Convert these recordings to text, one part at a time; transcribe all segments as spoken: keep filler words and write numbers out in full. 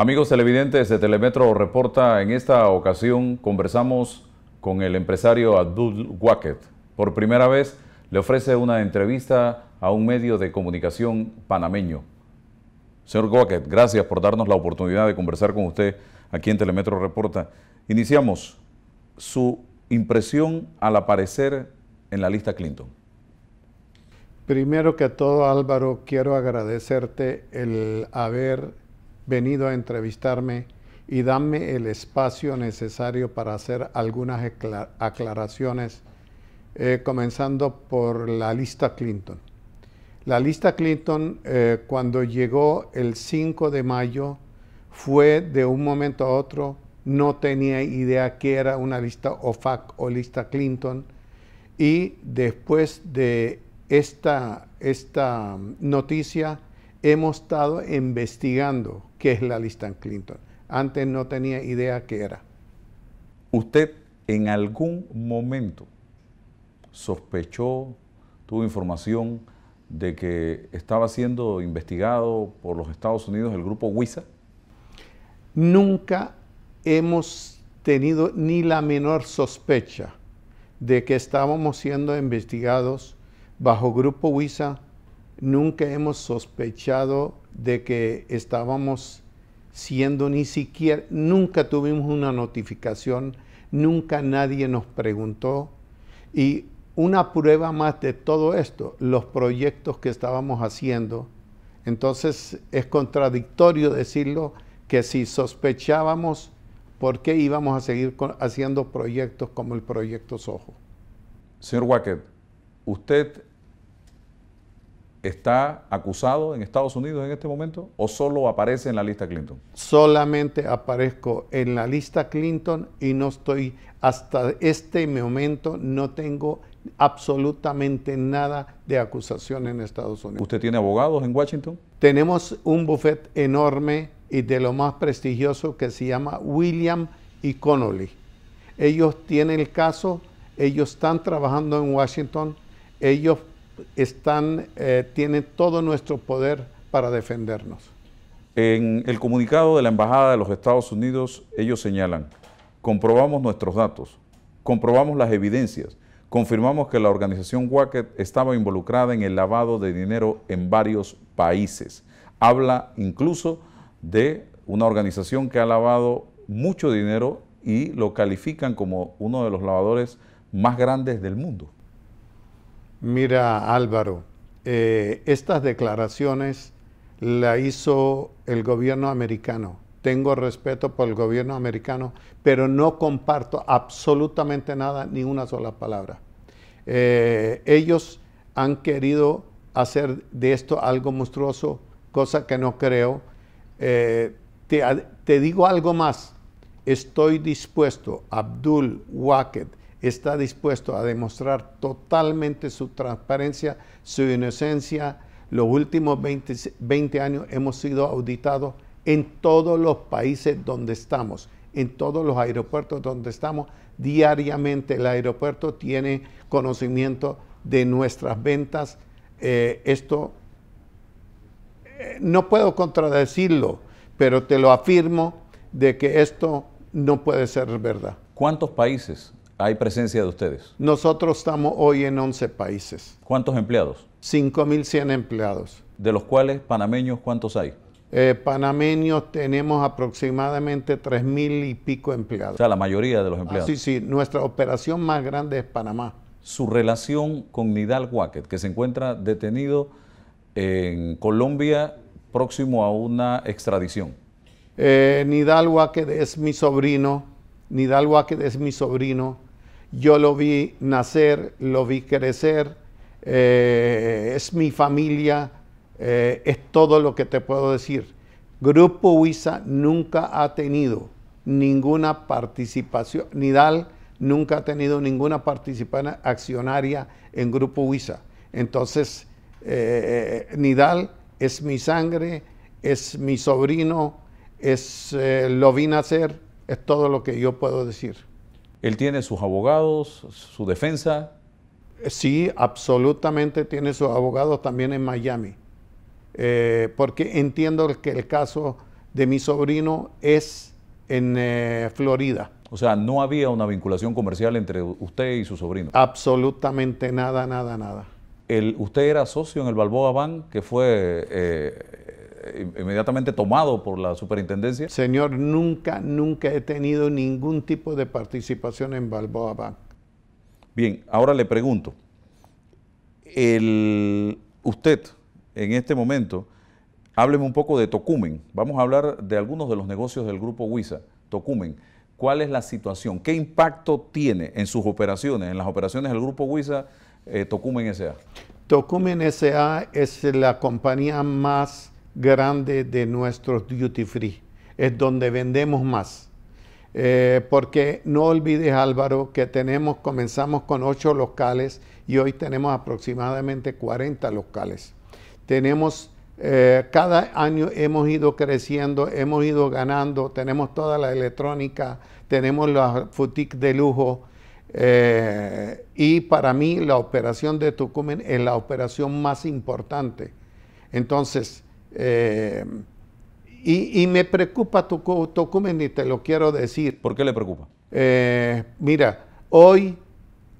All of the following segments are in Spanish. Amigos televidentes de Telemetro Reporta, en esta ocasión conversamos con el empresario Abdul Waked. Por primera vez le ofrece una entrevista a un medio de comunicación panameño. Señor Waked, gracias por darnos la oportunidad de conversar con usted aquí en Telemetro Reporta. Iniciamos. Su impresión al aparecer en la lista Clinton. Primero que todo, Álvaro, quiero agradecerte el haber venido a entrevistarme y dame el espacio necesario para hacer algunas aclaraciones, eh, comenzando por la lista Clinton. La lista Clinton, eh, cuando llegó el cinco de mayo, fue de un momento a otro, no tenía idea que era una lista O FAC o lista Clinton, y después de esta, esta noticia, hemos estado investigando qué es la lista Clinton. Antes no tenía idea qué era. ¿Usted en algún momento sospechó, tuvo información de que estaba siendo investigado por los Estados Unidos el grupo WISA? Nunca hemos tenido ni la menor sospecha de que estábamos siendo investigados bajo grupo WISA. Nunca hemos sospechado de que estábamos siendo ni siquiera, nunca tuvimos una notificación, nunca nadie nos preguntó. Y una prueba más de todo esto, los proyectos que estábamos haciendo. Entonces es contradictorio decirlo que si sospechábamos, ¿por qué íbamos a seguir con, haciendo proyectos como el proyecto Soho? Señor Waked, usted ¿está acusado en Estados Unidos en este momento o solo aparece en la lista Clinton? Solamente aparezco en la lista Clinton y no estoy, hasta este momento no tengo absolutamente nada de acusación en Estados Unidos. ¿Usted tiene abogados en Washington? Tenemos un bufete enorme y de lo más prestigioso que se llama William y Connolly. Ellos tienen el caso, ellos están trabajando en Washington, ellos Están, eh, tienen todo nuestro poder para defendernos. En el comunicado de la Embajada de los Estados Unidos, ellos señalan: comprobamos nuestros datos, comprobamos las evidencias, confirmamos que la organización Waked estaba involucrada en el lavado de dinero en varios países. Habla incluso de una organización que ha lavado mucho dinero y lo califican como uno de los lavadores más grandes del mundo. Mira, Álvaro, eh, estas declaraciones las hizo el gobierno americano. Tengo respeto por el gobierno americano, pero no comparto absolutamente nada, ni una sola palabra. Eh, ellos han querido hacer de esto algo monstruoso, cosa que no creo. Eh, te, te digo algo más. Estoy dispuesto, Abdul Waked está dispuesto a demostrar totalmente su transparencia, su inocencia. Los últimos veinte, veinte años hemos sido auditados en todos los países donde estamos, en todos los aeropuertos donde estamos. Diariamente el aeropuerto tiene conocimiento de nuestras ventas. Eh, esto eh, no puedo contradecirlo, pero te lo afirmo de que esto no puede ser verdad. ¿Cuántos países hay presencia de ustedes? Nosotros estamos hoy en once países. ¿Cuántos empleados? cinco mil cien empleados. ¿De los cuales panameños cuántos hay? Eh, panameños tenemos aproximadamente tres mil y pico empleados. O sea, la mayoría de los empleados. Ah, sí, sí. Nuestra operación más grande es Panamá. Su relación con Nidal Waked, que se encuentra detenido en Colombia, próximo a una extradición. Eh, Nidal Waked es mi sobrino. Nidal Waked es mi sobrino. Yo lo vi nacer, lo vi crecer, eh, es mi familia, eh, es todo lo que te puedo decir. Grupo WISA nunca ha tenido ninguna participación, Nidal nunca ha tenido ninguna participación accionaria en Grupo WISA. Entonces, eh, Nidal es mi sangre, es mi sobrino, es, eh, lo vi nacer, es todo lo que yo puedo decir. ¿Él tiene sus abogados, su defensa? Sí, absolutamente tiene sus abogados también en Miami, eh, porque entiendo que el caso de mi sobrino es en eh, Florida. O sea, no había una vinculación comercial entre usted y su sobrino. Absolutamente nada, nada, nada. El, usted era socio en el Balboa Bank, que fue eh, inmediatamente tomado por la superintendencia. Señor, nunca, nunca he tenido ningún tipo de participación en Balboa Bank. Bien, ahora le pregunto, el, usted en este momento, hábleme un poco de Tocumen. Vamos a hablar de algunos de los negocios del grupo WISA. Tocumen, ¿cuál es la situación? ¿Qué impacto tiene en sus operaciones, en las operaciones del grupo WISA, eh, Tocumen S A? Tocumen S A es la compañía más grande de nuestros duty free. Es donde vendemos más. Eh, porque no olvides, Álvaro, que tenemos, comenzamos con ocho locales y hoy tenemos aproximadamente cuarenta locales. Tenemos... Eh, cada año hemos ido creciendo, hemos ido ganando, tenemos toda la electrónica, tenemos la boutique de lujo eh, y para mí la operación de Tocumen es la operación más importante. Entonces, eh, y, y me preocupa Tocumen y te lo quiero decir. ¿Por qué le preocupa? Eh, mira, hoy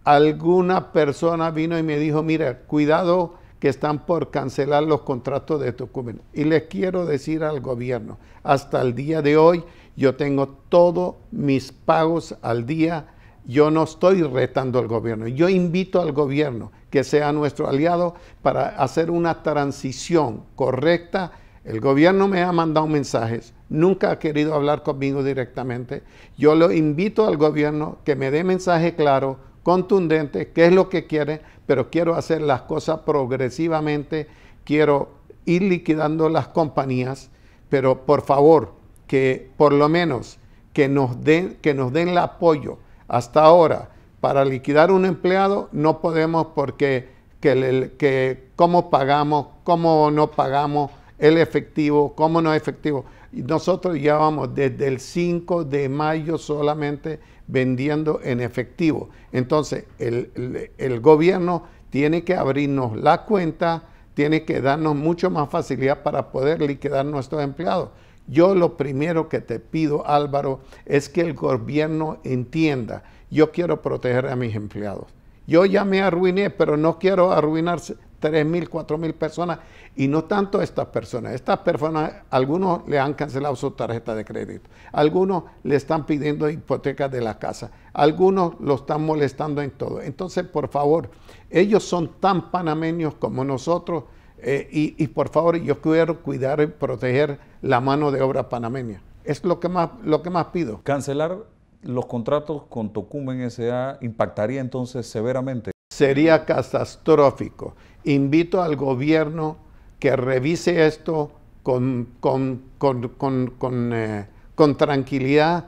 alguna persona vino y me dijo, mira, cuidado, que están por cancelar los contratos de Tocumen. Y les quiero decir al gobierno, hasta el día de hoy yo tengo todos mis pagos al día, yo no estoy retando al gobierno, yo invito al gobierno que sea nuestro aliado para hacer una transición correcta. El gobierno me ha mandado mensajes, nunca ha querido hablar conmigo directamente, yo lo invito al gobierno que me dé mensaje claro, contundente, qué es lo que quieren, pero quiero hacer las cosas progresivamente, quiero ir liquidando las compañías, pero por favor, que por lo menos que nos den, que nos den el apoyo. Hasta ahora, para liquidar un empleado no podemos porque que, que, cómo pagamos, cómo no pagamos, el efectivo, cómo no efectivo. Nosotros ya vamos desde el cinco de mayo solamente vendiendo en efectivo. Entonces, el, el, el gobierno tiene que abrirnos la cuenta, tiene que darnos mucho más facilidad para poder liquidar nuestros empleados. Yo lo primero que te pido, Álvaro, es que el gobierno entienda, yo quiero proteger a mis empleados. Yo ya me arruiné, pero no quiero arruinarse tres mil, cuatro mil personas, y no tanto estas personas. Estas personas, algunos le han cancelado su tarjeta de crédito, algunos le están pidiendo hipotecas de la casa, algunos lo están molestando en todo. Entonces, por favor, ellos son tan panameños como nosotros, eh, y, y por favor, yo quiero cuidar y proteger la mano de obra panameña. Es lo que más, lo que más pido. Cancelar los contratos con Tocumen S A impactaría entonces severamente. Sería catastrófico. Invito al gobierno que revise esto con, con, con, con, con, eh, con tranquilidad.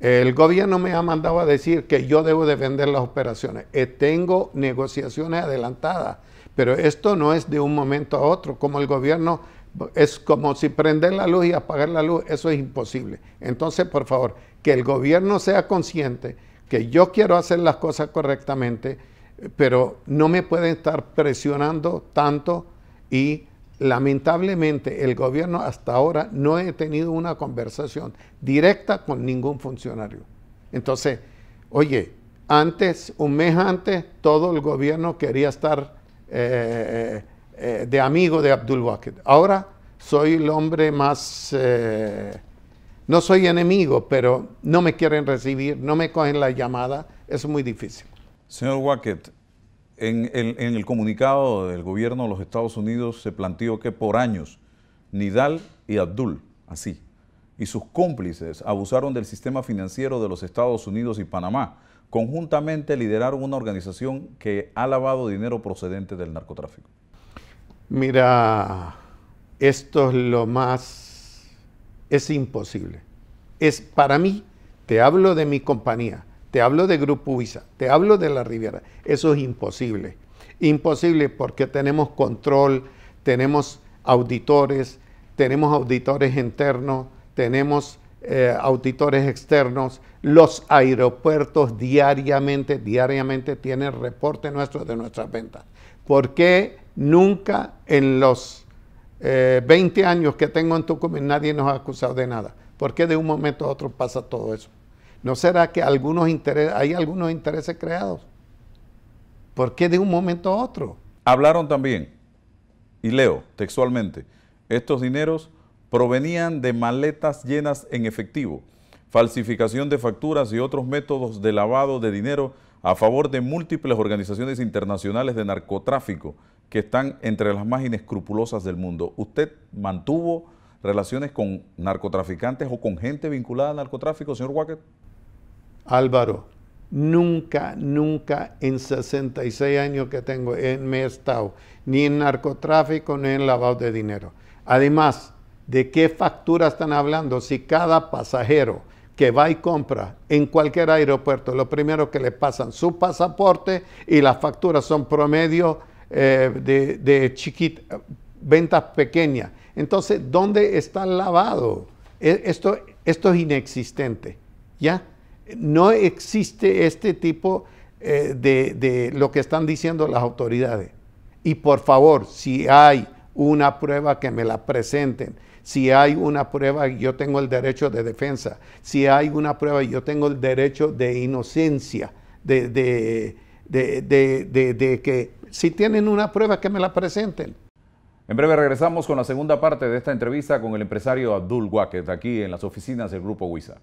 El gobierno me ha mandado a decir que yo debo de vender las operaciones. Eh, tengo negociaciones adelantadas, pero esto no es de un momento a otro. Como el gobierno, es como si prender la luz y apagar la luz, eso es imposible. Entonces, por favor, que el gobierno sea consciente que yo quiero hacer las cosas correctamente, pero no me pueden estar presionando tanto y lamentablemente el gobierno hasta ahora no he tenido una conversación directa con ningún funcionario. Entonces, oye, antes, un mes antes, todo el gobierno quería estar eh, eh, de amigo de Abdul Waked. Ahora soy el hombre más... Eh, no soy enemigo, pero no me quieren recibir, no me cogen la llamada, es muy difícil. Señor Waked, en, en, en el comunicado del gobierno de los Estados Unidos se planteó que por años Nidal y Abdul, así, y sus cómplices abusaron del sistema financiero de los Estados Unidos y Panamá. Conjuntamente lideraron una organización que ha lavado dinero procedente del narcotráfico. Mira, esto es lo más... es imposible. Es para mí, te hablo de mi compañía, te hablo de Grupo WISA, te hablo de La Riviera. Eso es imposible. Imposible porque tenemos control, tenemos auditores, tenemos auditores internos, tenemos eh, auditores externos. Los aeropuertos diariamente, diariamente tienen reporte nuestro de nuestras ventas. ¿Por qué nunca en los eh, veinte años que tengo en Tocumen, nadie nos ha acusado de nada. ¿Por qué de un momento a otro pasa todo eso? ¿No será que algunos interés, hay algunos intereses creados? ¿Por qué de un momento a otro? Hablaron también, y leo textualmente, estos dineros provenían de maletas llenas en efectivo, falsificación de facturas y otros métodos de lavado de dinero a favor de múltiples organizaciones internacionales de narcotráfico que están entre las más inescrupulosas del mundo. ¿Usted mantuvo relaciones con narcotraficantes o con gente vinculada al narcotráfico, señor Waked? Álvaro, nunca, nunca en sesenta y seis años que tengo me he estado ni en narcotráfico ni en lavado de dinero. Además, ¿de qué factura están hablando? Si cada pasajero que va y compra en cualquier aeropuerto, lo primero que le pasan su pasaporte y las facturas son promedio eh, de, de chiquita, ventas pequeñas. Entonces, ¿dónde está el lavado? Esto, esto es inexistente, ¿ya? No existe este tipo eh, de, de lo que están diciendo las autoridades. Y por favor, si hay una prueba, que me la presenten. Si hay una prueba, yo tengo el derecho de defensa. Si hay una prueba, yo tengo el derecho de inocencia, de, de, de, de, de, de que si tienen una prueba, que me la presenten. En breve regresamos con la segunda parte de esta entrevista con el empresario Abdul Waked, aquí en las oficinas del Grupo WISA.